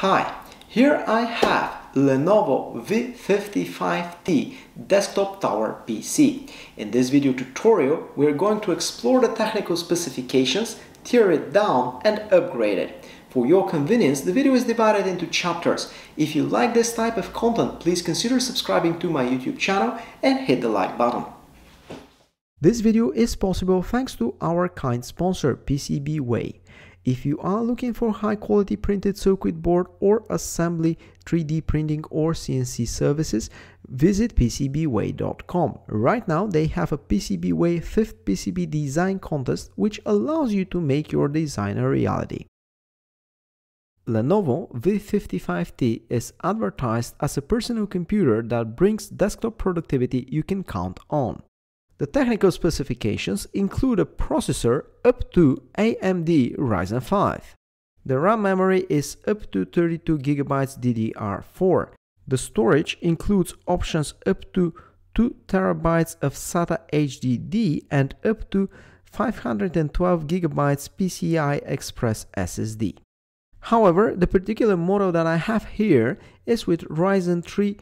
Hi, here I have Lenovo V55T desktop tower PC. In this video tutorial, we are going to explore the technical specifications, tear it down and upgrade it. For your convenience, the video is divided into chapters. If you like this type of content, please consider subscribing to my YouTube channel and hit the like button. This video is possible thanks to our kind sponsor, PCBWay. If you are looking for high-quality printed circuit board or assembly, 3D printing or CNC services, visit PCBWay.com. Right now they have a PCBWay 5th PCB design contest which allows you to make your design a reality. Lenovo V55T is advertised as a personal computer that brings desktop productivity you can count on. The technical specifications include a processor up to AMD Ryzen 5. The RAM memory is up to 32GB DDR4. The storage includes options up to 2TB of SATA HDD and up to 512GB PCI Express SSD. However, the particular model that I have here is with Ryzen 3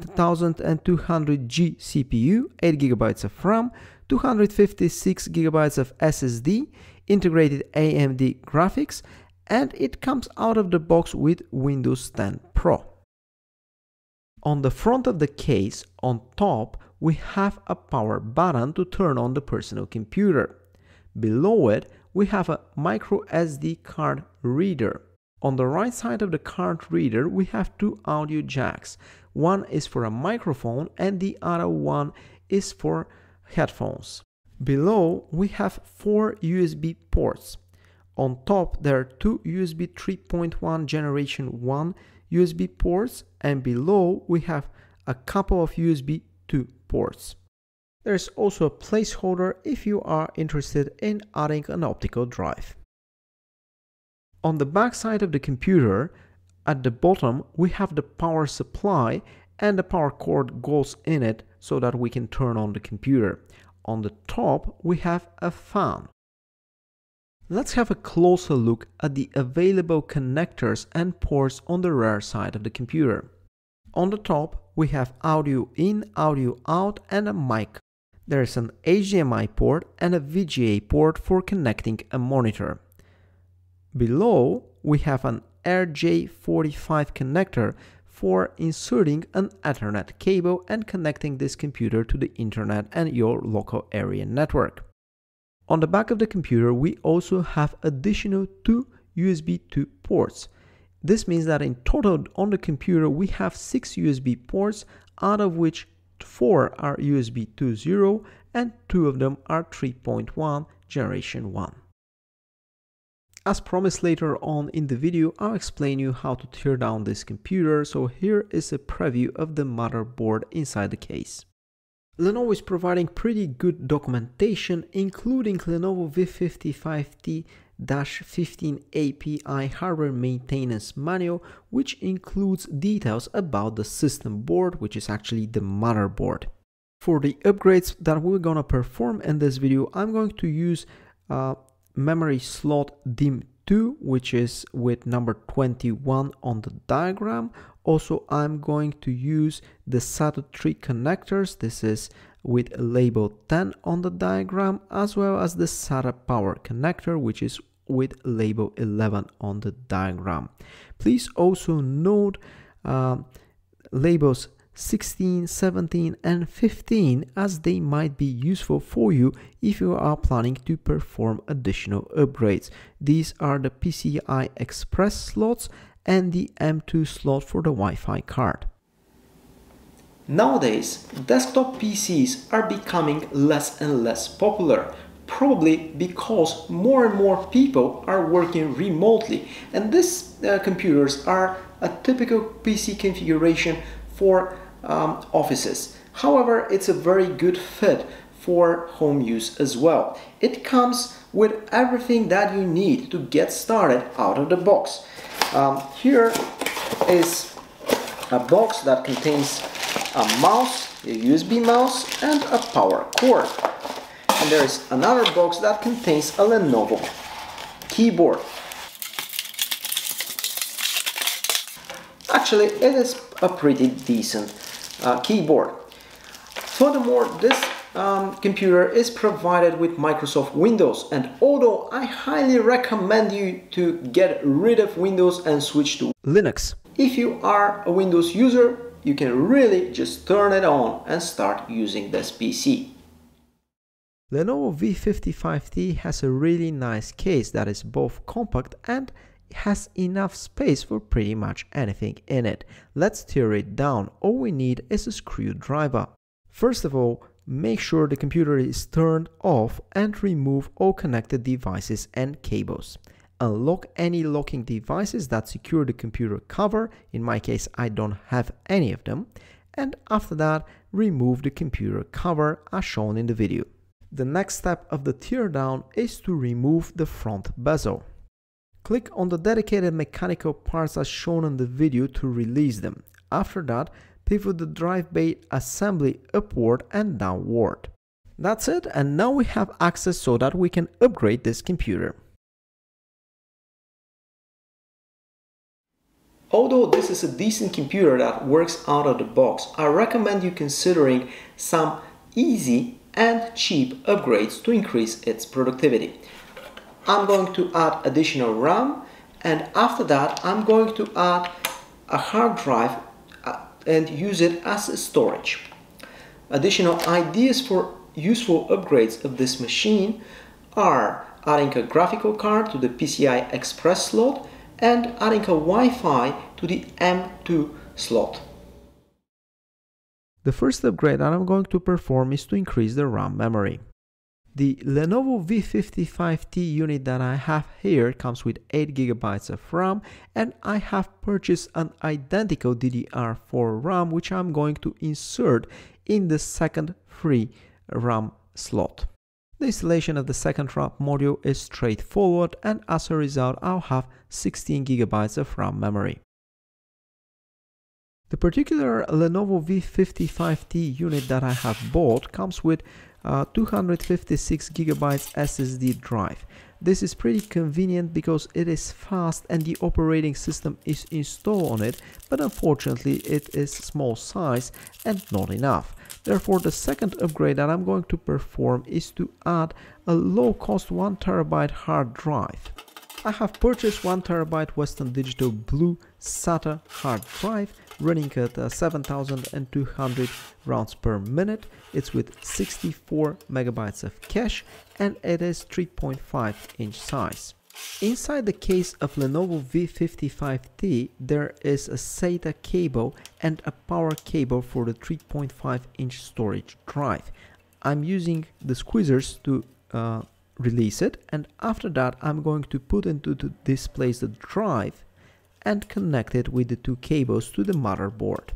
3200G CPU, 8GB of RAM, 256GB of SSD, integrated AMD graphics, and it comes out of the box with Windows 10 Pro. On the front of the case, on top, we have a power button to turn on the personal computer. Below it, we have a micro SD card reader. On the right side of the card reader, we have two audio jacks. One is for a microphone and the other one is for headphones. Below, we have four USB ports. On top, there are two USB 3.1 Generation 1 USB ports, and below, we have a couple of USB 2 ports. There is also a placeholder if you are interested in adding an optical drive. On the back side of the computer, at the bottom, we have the power supply and the power cord goes in it so that we can turn on the computer. On the top, we have a fan. Let's have a closer look at the available connectors and ports on the rear side of the computer. On the top, we have audio in, audio out and a mic. There is an HDMI port and a VGA port for connecting a monitor. Below, we have an RJ45 connector for inserting an Ethernet cable and connecting this computer to the internet and your local area network. On the back of the computer, we also have additional two USB 2 ports. This means that in total on the computer, we have 6 USB ports, out of which 4 are USB 2.0 and 2 of them are 3.1 Generation 1. As promised, later on in the video, I'll explain you how to tear down this computer, so here is a preview of the motherboard inside the case. Lenovo is providing pretty good documentation, including Lenovo V55T-15 API hardware maintenance manual, which includes details about the system board, which is actually the motherboard. For the upgrades that we're gonna perform in this video, I'm going to use memory slot DIMM 2, which is with number 21 on the diagram. Also, I'm going to use the SATA 3 connectors. This is with label 10 on the diagram, as well as the SATA power connector, which is with label 11 on the diagram. Please also note labels 16, 17 and 15, as they might be useful for you if you are planning to perform additional upgrades. These are the PCI Express slots and the M.2 slot for the Wi-Fi card. Nowadays, desktop PCs are becoming less and less popular, probably because more and more people are working remotely, and these computers are a typical PC configuration for offices. However, it's a very good fit for home use as well. It comes with everything that you need to get started out of the box. Here is a box that contains a mouse, a USB mouse, and a power cord. And there is another box that contains a Lenovo keyboard. actually it is a pretty decent keyboard. Furthermore, this computer is provided with Microsoft Windows, and although I highly recommend you to get rid of Windows and switch to Linux, if you are a Windows user, you can really just turn it on and start using this PC. Lenovo V55T has a really nice case that is both compact and has enough space for pretty much anything in it. Let's tear it down. All we need is a screwdriver. First of all, make sure the computer is turned off and remove all connected devices and cables. Unlock any locking devices that secure the computer cover. In my case, I don't have any of them. And after that, remove the computer cover as shown in the video. The next step of the teardown is to remove the front bezel. Click on the dedicated mechanical parts as shown in the video to release them. After that, pivot the drive bay assembly upward and downward. That's it, and now we have access so that we can upgrade this computer. Although this is a decent computer that works out of the box, I recommend you considering some easy and cheap upgrades to increase its productivity. I'm going to add additional RAM, and after that I'm going to add a hard drive and use it as storage. Additional ideas for useful upgrades of this machine are adding a graphical card to the PCI Express slot and adding a Wi-Fi to the M.2 slot. The first upgrade that I'm going to perform is to increase the RAM memory. The Lenovo V55T unit that I have here comes with 8 GB of RAM, and I have purchased an identical DDR4 RAM, which I'm going to insert in the second free RAM slot. The installation of the second RAM module is straightforward, and as a result, I'll have 16 GB of RAM memory. The particular Lenovo V55T unit that I have bought comes with 256 GB SSD drive. This is pretty convenient because it is fast and the operating system is installed on it, but unfortunately it is small size and not enough. Therefore, the second upgrade that I'm going to perform is to add a low-cost 1 TB hard drive. I have purchased 1 TB Western Digital Blue SATA hard drive running at 7,200 rounds per minute. It's with 64 MB of cache, and it is 3.5-inch size. Inside the case of Lenovo V55T, there is a SATA cable and a power cable for the 3.5-inch storage drive. I'm using the squeezers to release it, and after that I'm going to put into the display the drive and connect it with the two cables to the motherboard.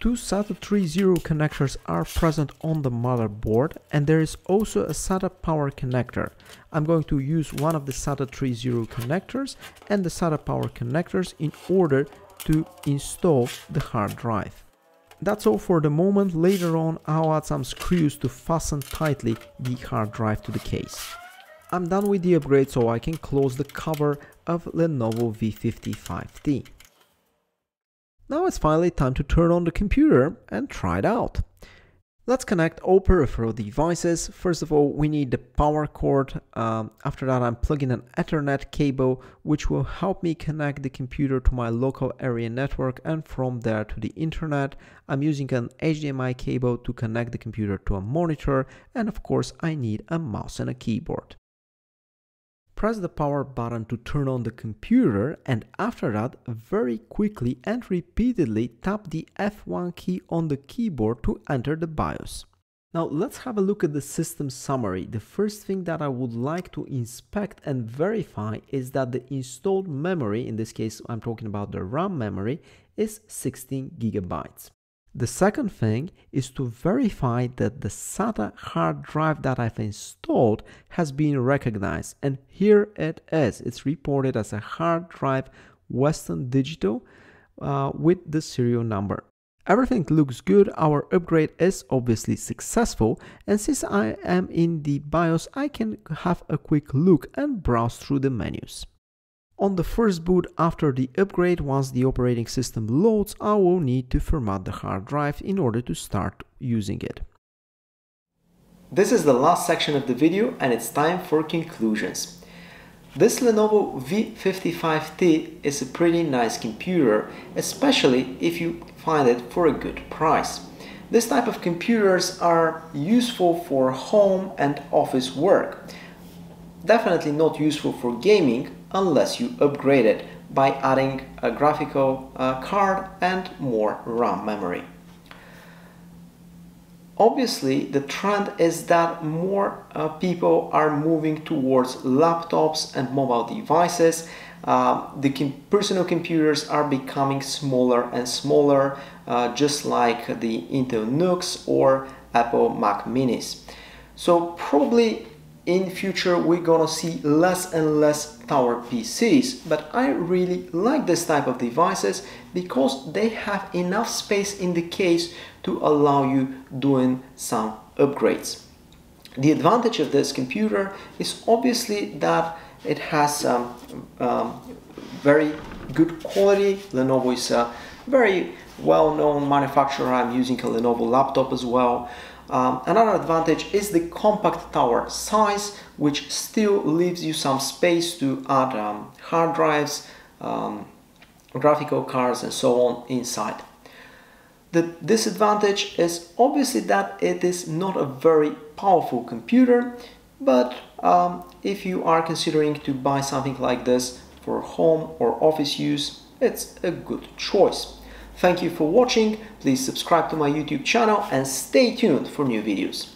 Two SATA 3.0 connectors are present on the motherboard, and there is also a SATA power connector. I'm going to use one of the SATA 3.0 connectors and the SATA power connectors in order to install the hard drive. That's all for the moment. Later on, I'll add some screws to fasten tightly the hard drive to the case. I'm done with the upgrade, so I can close the cover of Lenovo V55T. Now it's finally time to turn on the computer and try it out. Let's connect all peripheral devices. First of all, we need the power cord. After that, I'm plugging an Ethernet cable, which will help me connect the computer to my local area network and from there to the internet. I'm using an HDMI cable to connect the computer to a monitor, and of course, I need a mouse and a keyboard. Press the power button to turn on the computer, and after that, very quickly and repeatedly tap the F1 key on the keyboard to enter the BIOS. Now let's have a look at the system summary. The first thing that I would like to inspect and verify is that the installed memory, in this case I'm talking about the RAM memory, is 16 GB. The second thing is to verify that the SATA hard drive that I've installed has been recognized, and here it is. It's reported as a hard drive Western Digital with the serial number. Everything looks good. Our upgrade is obviously successful, and since I am in the BIOS, I can have a quick look and browse through the menus. On the first boot after the upgrade, once the operating system loads, I will need to format the hard drive in order to start using it. This is the last section of the video and it's time for conclusions. This Lenovo V55T is a pretty nice computer, especially if you find it for a good price. This type of computers are useful for home and office work. Definitely not useful for gaming unless you upgrade it by adding a graphical card and more RAM memory. Obviously, the trend is that more people are moving towards laptops and mobile devices. The personal computers are becoming smaller and smaller, just like the Intel NUCs or Apple Mac Minis. So probably in future we're gonna see less and less tower PCs, but I really like this type of devices because they have enough space in the case to allow you doing some upgrades. The advantage of this computer is obviously that it has very good quality. Lenovo is a very well-known manufacturer. I'm using a Lenovo laptop as well. Another advantage is the compact tower size, which still leaves you some space to add hard drives, graphical cards and so on inside. The disadvantage is obviously that it is not a very powerful computer, but if you are considering to buy something like this for home or office use, it's a good choice. Thank you for watching, please subscribe to my YouTube channel and stay tuned for new videos.